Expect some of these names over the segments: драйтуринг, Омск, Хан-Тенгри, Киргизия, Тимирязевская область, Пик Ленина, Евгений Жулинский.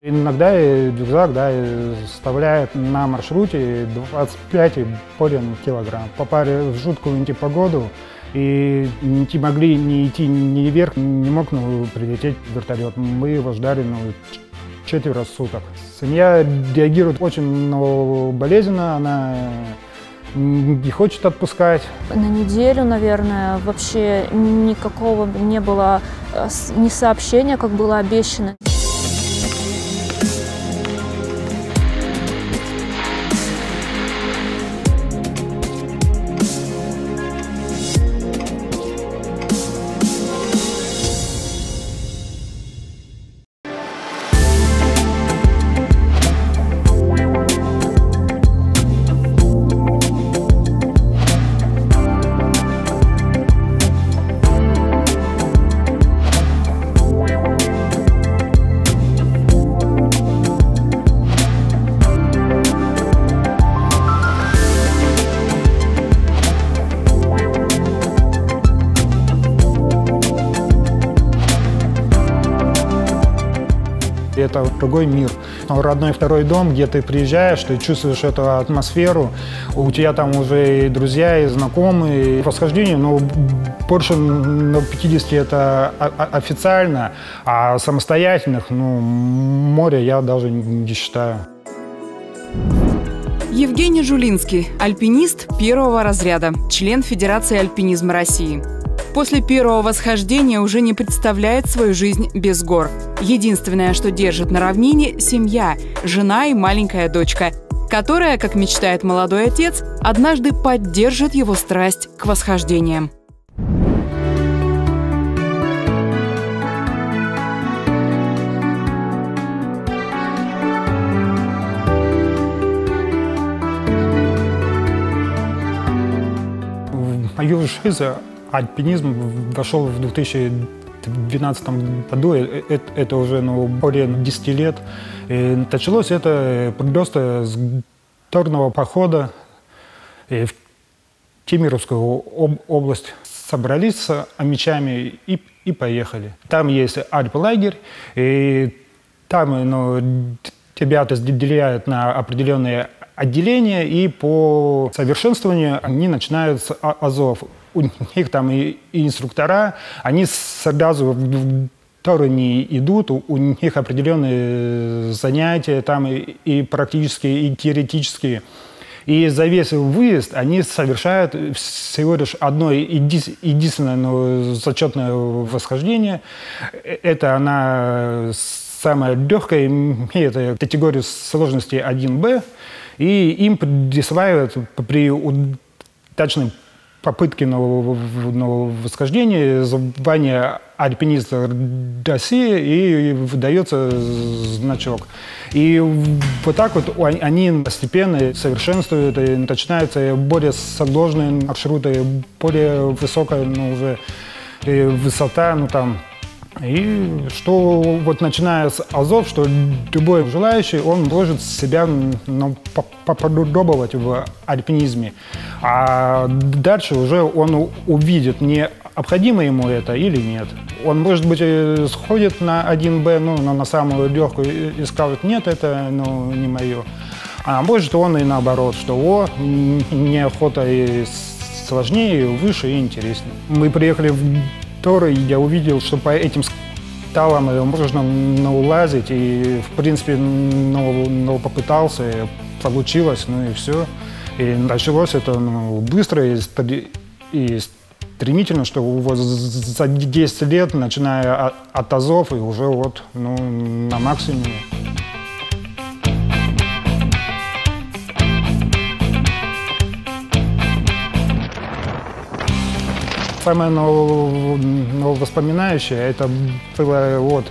Иногда рюкзак составляет на маршруте 25 порядка килограмм. Попали в жуткую антипогоду и не могли ни идти ни вверх, не мог прилететь вертолет. Мы его ждали четверо суток. Семья реагирует очень болезненно, она не хочет отпускать. На неделю, наверное, вообще никакого не было ни сообщения, как было обещано. Это другой мир. Родной второй дом, где ты приезжаешь, ты чувствуешь эту атмосферу, у тебя там уже и друзья, и знакомые. По схождению, больше 50 это официально, а самостоятельных, море я даже не считаю. Евгений Жулинский, альпинист первого разряда, член Федерации альпинизма России. После первого восхождения уже не представляет свою жизнь без гор. Единственное, что держит на равнине – семья, жена и маленькая дочка, которая, как мечтает молодой отец, однажды поддержит его страсть к восхождениям. В мою жизнь альпинизм вошел в 2012 году, это уже более 10 лет. И началось это просто с горного похода в Тимирязевскую область. Собрались с омичами и поехали. Там есть альп-лагерь, и там ребята разделяют на определенные отделения, и по совершенствованию они начинают с азов. У них там и инструктора, они сразу в стороны идут, у них определенные занятия там и практические, и теоретические. И за весь выезд они совершают всего лишь одно единственное зачетное восхождение. Это она самая легкая, имеет категорию сложности 1Б, и им присваивают при удачном попытки восхождения, звание альпиниста России, и выдается значок. И вот так они постепенно совершенствуют и начинаются более сложные маршруты, более высокая уже высота. И что начиная с азов, что любой желающий, он может себя попробовать в альпинизме. А дальше уже он увидит, необходимо ему это или нет. Он, может быть, сходит на 1Б, на самую легкую, и скажет, нет, это не мое. А может он и наоборот, что неохота и сложнее, и выше, и интереснее. Мы приехали в я увидел, что по этим скалам можно улазить, и, в принципе, попытался, получилось, и все. И началось это быстро и стремительно, что вот за 10 лет, начиная от азов, и уже на максимуме. Самое воспоминающее это было в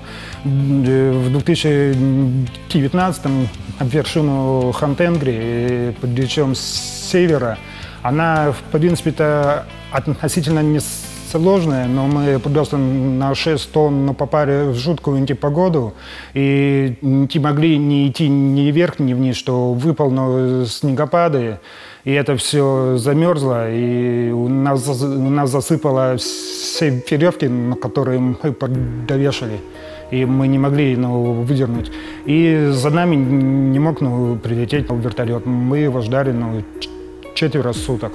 2019-м вершину Хан-Тенгри, причем с севера. Она, в принципе-то, относительно несложная, но мы просто на 6 тонн попали в жуткую антипогоду и не могли ни идти ни вверх, ни вниз, что выпал снегопады. И это все замерзло, и у нас засыпало все веревки, которые мы подвешали. и мы не могли выдернуть. И за нами не мог прилететь вертолет. Мы его ждали четверо суток.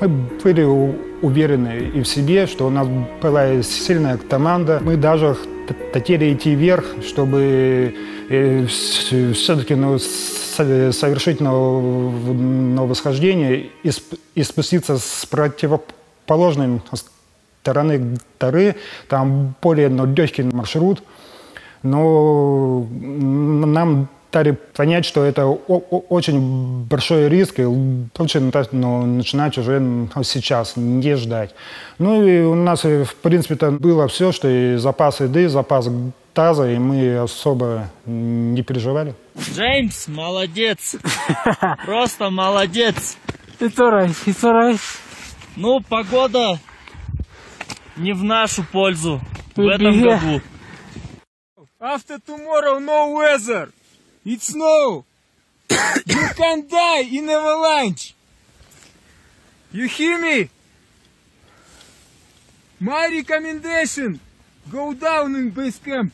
Мы были уверены и в себе, что у нас была сильная команда. Мы даже хотели идти вверх, чтобы все-таки совершить восхождение и спуститься с противоположной стороны горы. Там более легкий маршрут. Но нам дали понять, что это очень большой риск, и лучше начинать уже сейчас, не ждать. Ну и у нас, в принципе, было все, что и запас еды, запас таза, и мы особо не переживали. Джеймс, молодец! Просто молодец! It's alright. Ну, погода не в нашу пользу в этом году. After tomorrow, no weather! It's snow. You can die in avalanche. You hear me? My recommendation: go down in base camp.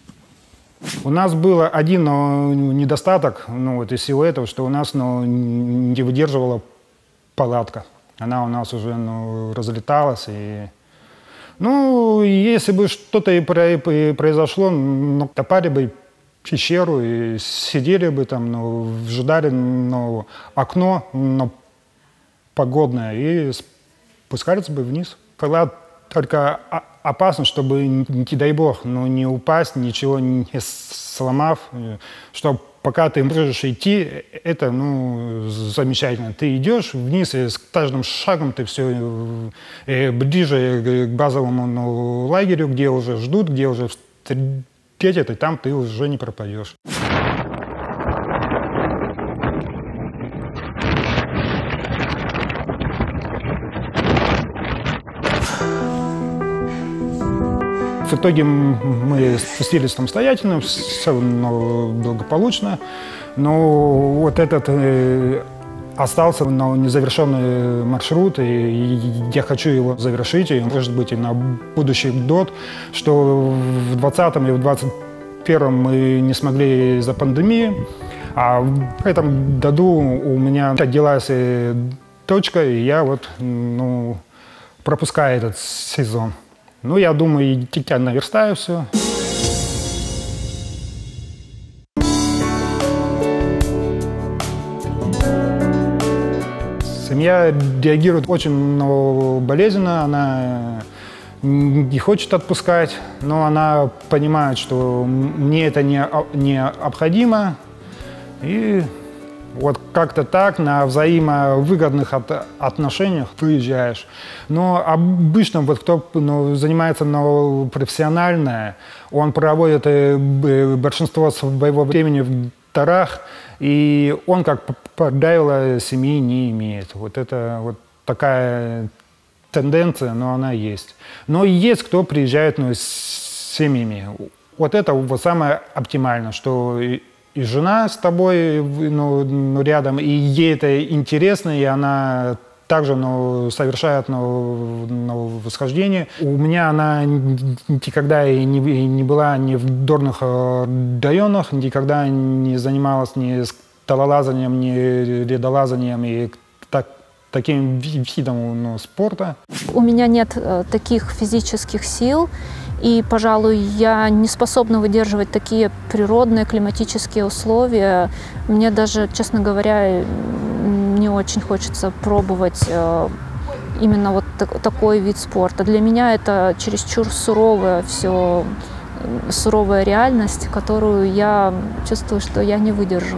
У нас был один недостаток, из всего этого, что у нас не выдерживала палатка. Она у нас уже разлеталась и. Если бы что-то и произошло, топали бы пещеру и сидели бы там, ждали окно погодное и спускались бы вниз. Палатка только опасно, чтобы, не дай бог, не упасть, ничего не сломав, что пока ты можешь идти, это замечательно. Ты идешь вниз, и с каждым шагом ты все ближе к базовому лагерю, где уже ждут, где уже встретят, и там ты уже не пропадешь. В итоге мы спустились самостоятельно, все благополучно, но вот этот остался незавершенный маршрут, и я хочу его завершить, и, может быть, и на будущий год, что в 20-м или в 21-м мы не смогли из-за пандемии, а в этом году у меня родилась точка, и я пропускаю этот сезон. Я думаю, я наверстаю все. Семья реагирует очень болезненно, она не хочет отпускать, но она понимает, что мне это необходимо. И вот как-то так, на взаимовыгодных отношениях выезжаешь. Но обычно кто занимается профессионально, он проводит большинство своего времени в горах, и он, как правило, семьи не имеет. Вот это вот такая тенденция, но она есть. Но есть кто приезжает с семьями. Вот это самое оптимальное, что и жена с тобой рядом, и ей это интересно, и она также совершает восхождение. У меня она никогда и не была ни в горных районах, никогда не занималась ни скалолазанием, ни ледолазанием и таким видом спорта. У меня нет таких физических сил. И, пожалуй, я не способна выдерживать такие природные, климатические условия. Мне даже, честно говоря, не очень хочется пробовать именно вот такой вид спорта. Для меня это чересчур суровая реальность, которую я чувствую, что я не выдержу.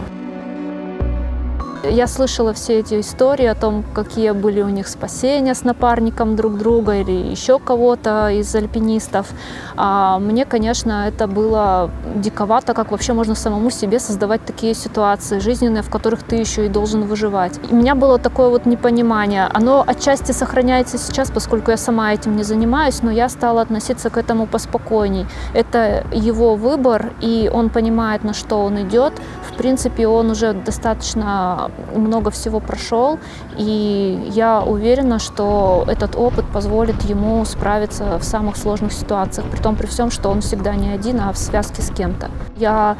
Я слышала все эти истории о том, какие были у них спасения с напарником друг друга или еще кого-то из альпинистов. А мне, конечно, это было диковато, как вообще можно самому себе создавать такие ситуации жизненные, в которых ты еще и должен выживать. И у меня было такое вот непонимание. Оно отчасти сохраняется сейчас, поскольку я сама этим не занимаюсь, но я стала относиться к этому поспокойней. Это его выбор, и он понимает, на что он идет. В принципе, он уже достаточно много всего прошел, и я уверена, что этот опыт позволит ему справиться в самых сложных ситуациях, притом при всем, что он всегда не один, а в связке с кем-то. Я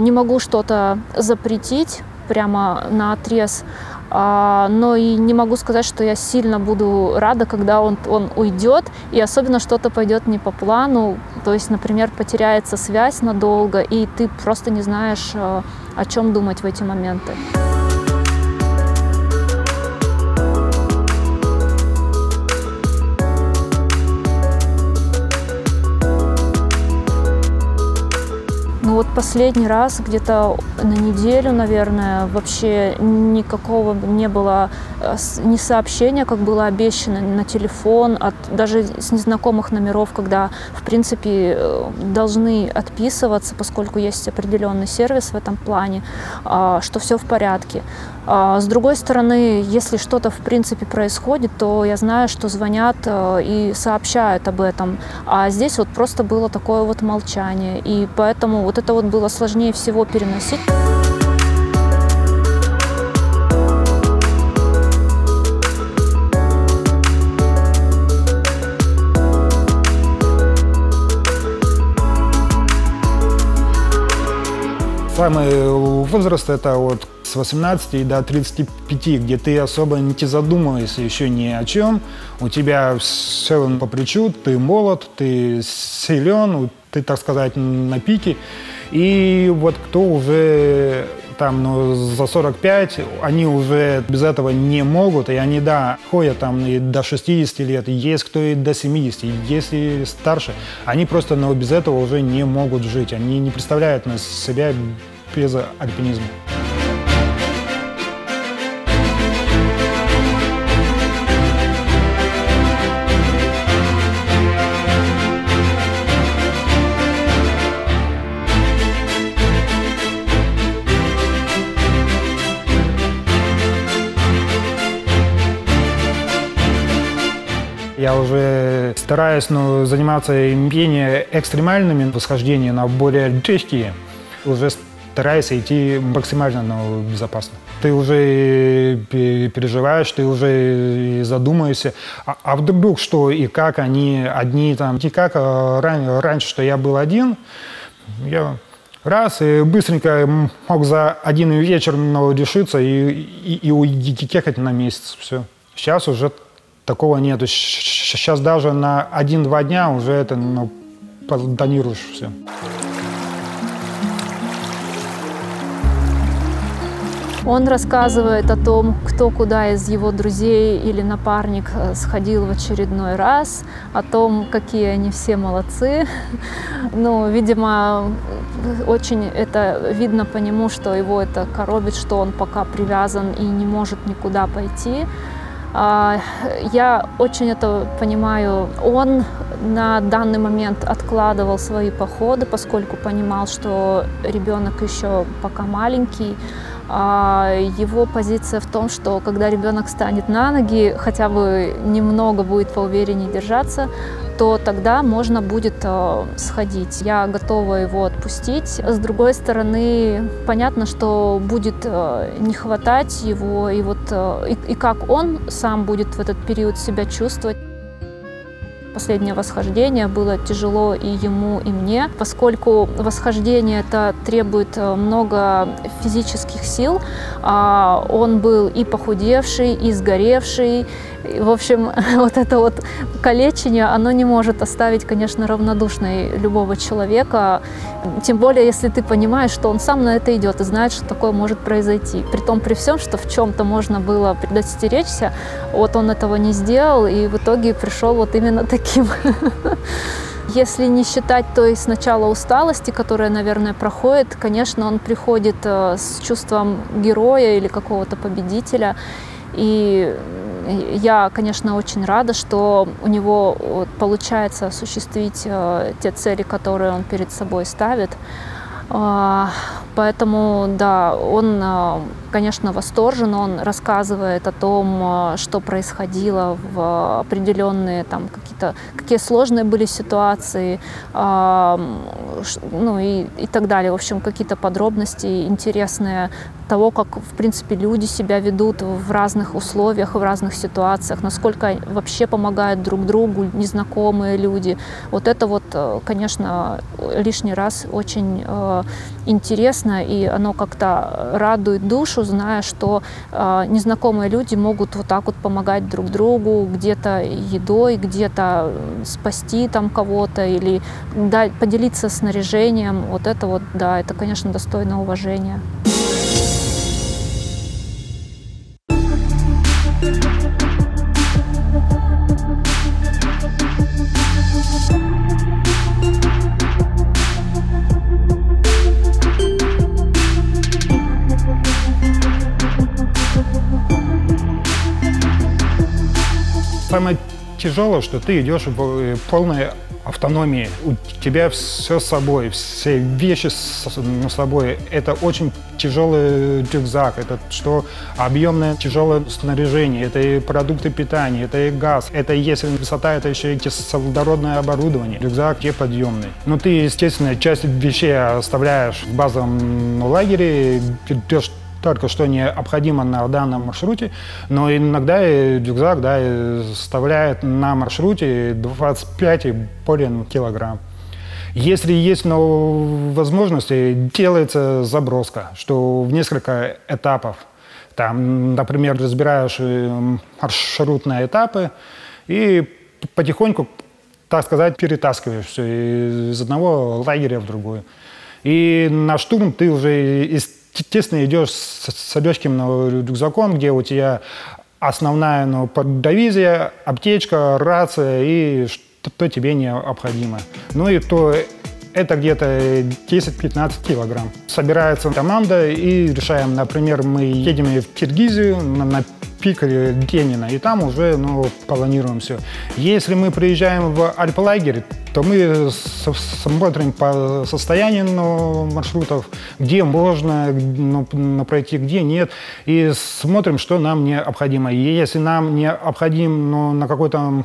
не могу что-то запретить прямо наотрез, но и не могу сказать, что я сильно буду рада, когда он уйдет, и особенно что-то пойдет не по плану, то есть, например, потеряется связь надолго, и ты просто не знаешь, о чем думать в эти моменты. Вот последний раз, где-то на неделю, наверное, вообще никакого не было ни сообщения, как было обещано, на телефон, даже с незнакомых номеров, когда, в принципе, должны отписываться, поскольку есть определенный сервис в этом плане, что все в порядке. С другой стороны, если что-то, в принципе, происходит, то я знаю, что звонят и сообщают об этом. А здесь вот просто было такое вот молчание, и поэтому вот это было сложнее всего переносить. Самый возраст – это вот с 18 до 35, где ты особо не задумываешься еще ни о чем, у тебя все по плечу, ты молод, ты силен, ты, так сказать, на пике. И вот кто уже там, ну, за 45, они уже без этого не могут, и они, да, ходят там и до 60 лет, и есть кто и до 70, и если старше, они просто, ну, без этого уже не могут жить, они не представляют себя без альпинизма. Я уже стараюсь, ну, заниматься менее экстремальными восхождениями на более легкие. Уже стараюсь идти максимально, но безопасно. Ты уже переживаешь, ты уже задумаешься, а вдруг что и как они одни там. И как раньше, что я был один, я раз и быстренько мог за один вечер, но решиться и уехать на месяц. Все. Сейчас уже такого нету. Сейчас даже на 1-2 дня уже это, ну, планируешь все. Он рассказывает о том, кто куда из его друзей или напарник сходил в очередной раз, о том, какие они все молодцы. Ну, видимо, очень это видно по нему, что его это коробит, что он пока привязан и не может никуда пойти. Я очень это понимаю. Он на данный момент откладывал свои походы, поскольку понимал, что ребенок еще пока маленький. Его позиция в том, что когда ребенок станет на ноги, хотя бы немного будет поувереннее держаться, то тогда можно будет сходить. Я готова его отпустить. С другой стороны, понятно, что будет не хватать его, и вот и как он сам будет в этот период себя чувствовать. Последнее восхождение было тяжело и ему, и мне, поскольку восхождение это требует много физических сил. Он был и похудевший, и сгоревший. В общем, вот это вот калечение, оно не может оставить, конечно, равнодушной любого человека. Тем более, если ты понимаешь, что он сам на это идет и знает, что такое может произойти. Притом при всем, что в чем-то можно было предостеречься, вот он этого не сделал и в итоге пришел вот именно таким. Если не считать той сначала усталости, которая, наверное, проходит, конечно, он приходит с чувством героя или какого-то победителя. И я, конечно, очень рада, что у него получается осуществить те цели, которые он перед собой ставит. Поэтому, да, он, конечно, восторжен, он рассказывает о том, что происходило в определенные, там, какие сложные были ситуации, ну и так далее. В общем, какие-то подробности интересные того, как, в принципе, люди себя ведут в разных условиях, в разных ситуациях, насколько вообще помогают друг другу незнакомые люди. Вот это вот, конечно, лишний раз очень интересно, и оно как-то радует душу, зная, что незнакомые люди могут вот так вот помогать друг другу, где-то едой, где-то спасти там кого-то или поделиться снаряжением. Вот это вот, да, это, конечно, достойно уважения. Самое тяжелое, что ты идешь в полной автономии. У тебя все с собой, все вещи с собой. Это очень тяжелый рюкзак, это что объемное тяжелое снаряжение, это и продукты питания, это и газ, это если высота, это еще и кислородное оборудование. Рюкзак неподъемный. Но ты, естественно, часть вещей оставляешь в базовом лагере, идешь только что необходимо на данном маршруте, но иногда и рюкзак, да, составляет на маршруте 25 и более килограмм. Если есть возможности, делается заброска, что в несколько этапов. Там, например, разбираешь маршрут на этапы и потихоньку, так сказать, перетаскиваешь все из одного лагеря в другой. И на штурм ты уже естественно, идешь с легким рюкзаком, где у тебя основная поддовизия, аптечка, рация и что тебе необходимо. Ну и то это где-то 10-15 килограмм. Собирается команда и решаем, например, мы едем в Киргизию на пик Ленина, и там уже планируем все. Если мы приезжаем в альплагерь, то мы смотрим по состоянию маршрутов, где можно пройти, где нет, и смотрим, что нам необходимо. И если нам необходим на какой-то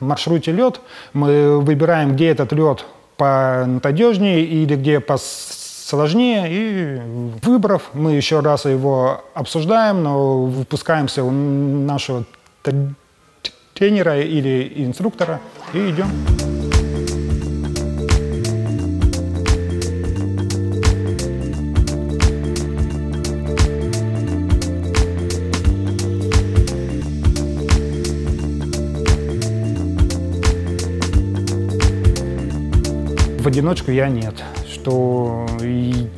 маршруте лед, мы выбираем, где этот лед понадежнее или где посложнее, и, выбрав, мы еще раз его обсуждаем, но выпускаемся у нашего тренера или инструктора и идем. В одиночку я нет. Что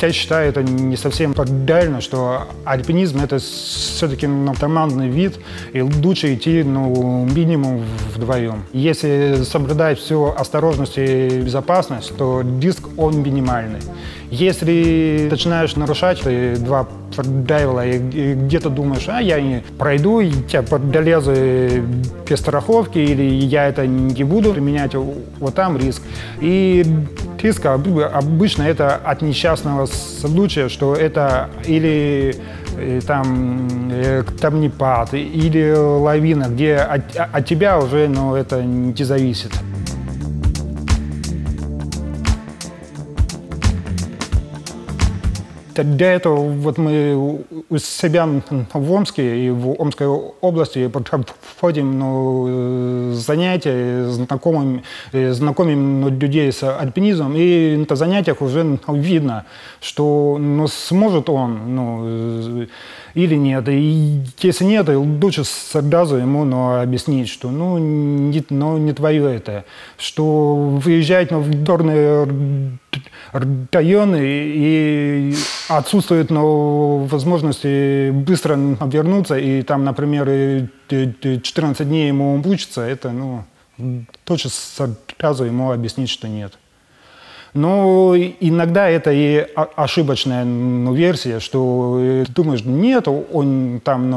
я считаю, это не совсем правильно, что альпинизм это все-таки командный вид, и лучше идти минимум вдвоем. Если соблюдать всю осторожность и безопасность, то риск он минимальный. Если начинаешь нарушать два правила и где-то думаешь, а я не пройду, я долезу без страховки, или я это не буду применять, вот там риск. И риск обычно это от несчастного случая, что это или там камнепад, или лавина, где от тебя уже это не зависит. Для этого мы у себя в Омске и в Омской области проходим занятия, знакомим людей с альпинизмом. И на занятиях уже видно, что сможет он или нет. И если нет, лучше сразу ему объяснить, что не твое это, что выезжать в горные районы и отсутствует возможности быстро вернуться, и там, например, 14 дней ему учиться, это тотчас сразу ему объяснить, что нет. Но иногда это и ошибочная версия, что думаешь, нет, он там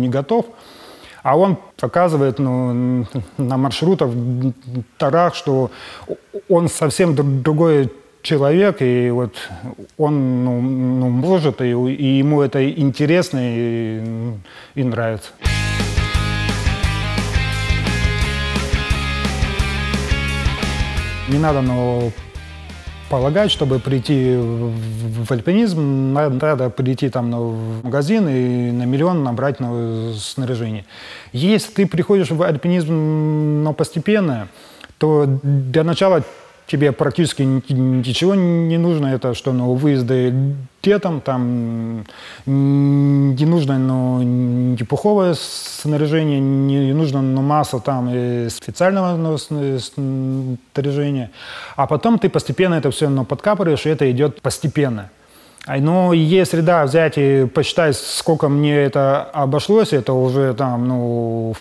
не готов, а он показывает на маршрутах, в тарах, что он совсем другой человек, и вот он может, и ему это интересно и нравится. Не надо полагать, чтобы прийти в альпинизм, надо прийти там, в магазин и на миллион набрать снаряжение. Если ты приходишь в альпинизм постепенно, то для начала тебе практически ничего не нужно. Это что, выезды летом, там не нужно непуховое снаряжение, не нужно масса там и специального снаряжения. А потом ты постепенно это все подкапываешь, и это идет постепенно. Но если, да, взять и посчитать, сколько мне это обошлось, это уже там, в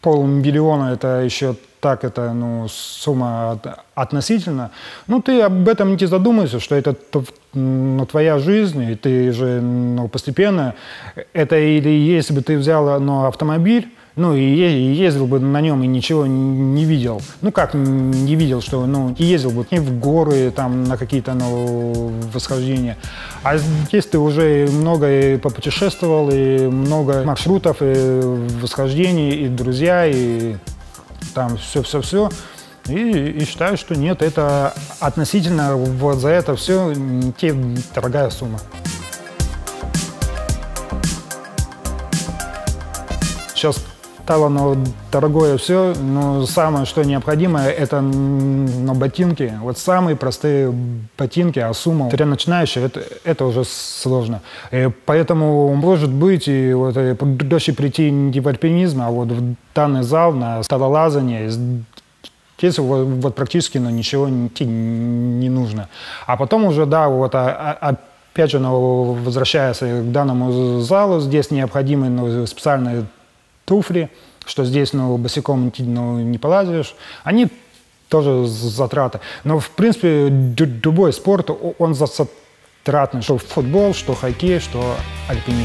полмиллиона, это еще так, это сумма относительно. Ты об этом не задумываешься, что это твоя жизнь, и ты же постепенно. Это или если бы ты взял автомобиль, и ездил бы на нем и ничего не видел. Как не видел, что и ездил бы и в горы, там на какие-то восхождения. А здесь ты уже много и попутешествовал, и много маршрутов, и восхождений, и друзья, и там все-все-все. И считаю, что нет, это относительно вот за это все тебе дорогая сумма. Сейчас стало дорогое все, но самое, что необходимо, это ботинки. Вот самые простые ботинки, а сумма для начинающих это уже сложно. И поэтому, может быть, и проще прийти не в альпинизм, а вот в данный зал на скалолазание. Здесь вот практически ничего не нужно. А потом уже, да, вот опять же, возвращаясь к данному залу, здесь необходимы специальные туфли, что здесь босиком не полазишь, они тоже затраты. Но, в принципе, любой спорт, он затратный, что футбол, что хоккей, что альпинизм.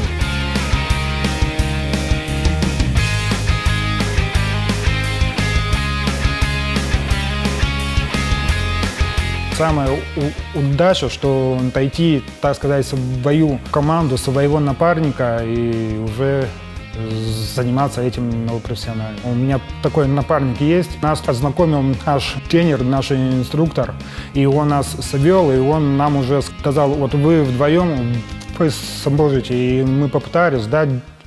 Самая удача, что найти, так сказать, свою команду, своего напарника и уже заниматься этим профессионально. У меня такой напарник есть. Нас познакомил наш тренер, наш инструктор, и он нас свел, и он нам уже сказал, вот вы вдвоем вы сможете. И мы попытались, да,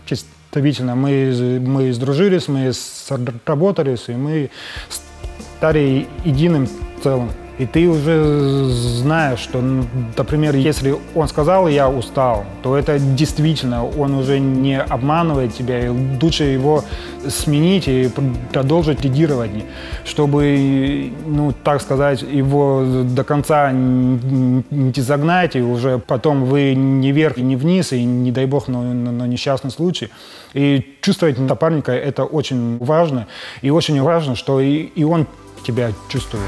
действительно, мы сдружились, мы сработались, и мы стали единым целым. И ты уже знаешь, что, например, если он сказал «я устал», то это действительно, он уже не обманывает тебя, и лучше его сменить и продолжить лидировать, чтобы, так сказать, его до конца не загнать, и уже потом вы ни вверх, ни вниз, и не дай бог, но несчастный случай. И чувствовать напарника – это очень важно, и очень важно, что и он тебя чувствует.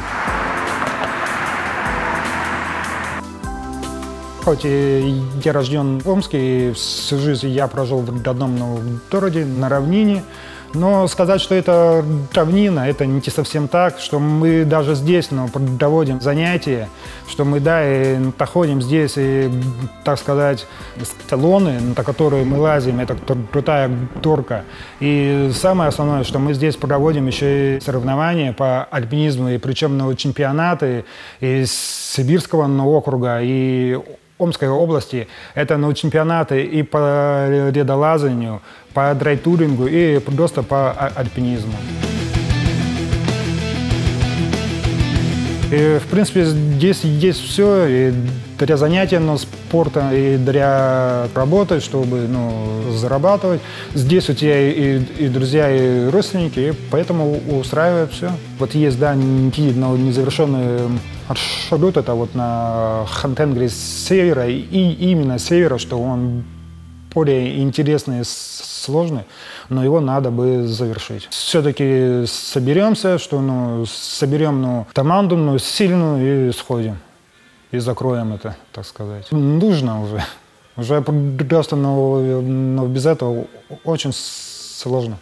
Хоть я рожден в Омске, и всю жизнь я прожил в одном городе, на равнине, но сказать, что это равнина, это не совсем так, что мы даже здесь проводим занятия, что мы, да, и находим здесь, и, так сказать, столоны, на которые мы лазим, это крутая горка. И самое основное, что мы здесь проводим еще и соревнования по альпинизму, и причем чемпионаты из Сибирского округа, и Омской области. Это чемпионаты и по ледолазанию, по драйтурингу и просто по альпинизму. И, в принципе, здесь есть все и для занятия спорта, и для работы, чтобы зарабатывать. Здесь у тебя и друзья, и родственники, и поэтому устраивает все. Вот есть, да, незавершенные маршрут, это вот на Хан-Тенгри с севера, и именно с севера, что он более интересный сложный, но его надо бы завершить. Все-таки соберемся, что, ну, соберем, ну, команду, ну, сильную, и сходим. И закроем это, так сказать. Нужно уже. Уже просто, но без этого очень сложно.